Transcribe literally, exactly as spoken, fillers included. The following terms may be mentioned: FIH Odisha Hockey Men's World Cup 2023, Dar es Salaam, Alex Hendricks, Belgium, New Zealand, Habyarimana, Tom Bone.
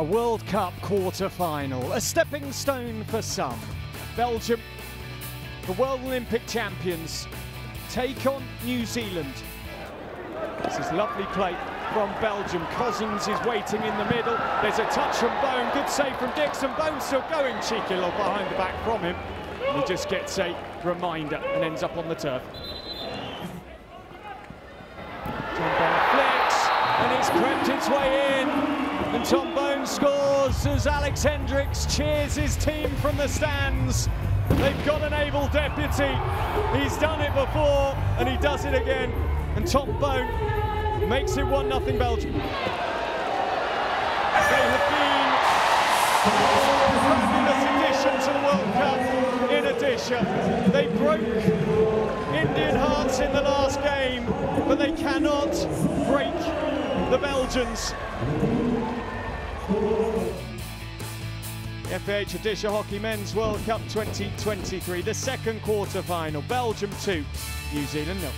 A World Cup quarter-final, a stepping stone for some. Belgium, the World Olympic champions, take on New Zealand. This is lovely play from Belgium. Cousins is waiting in the middle. There's a touch from Bone, good save from Dixon. Bone still going, cheeky little behind the back from him. And he just gets a reminder and ends up on the turf. Tom Bone flicks, and it's crept its way in. And Tom Bone scores as Alex Hendricks cheers his team from the stands. They've got an able deputy. He's done it before, and he does it again. And Tom Bone makes it one nothing Belgium. They have been a fabulous addition to the World Cup. In addition, they broke Indian hearts in the last game, but they cannot break the Belgians. F I H Odisha Hockey Men's World Cup twenty twenty-three, the second quarter final. Belgium two, New Zealand nil.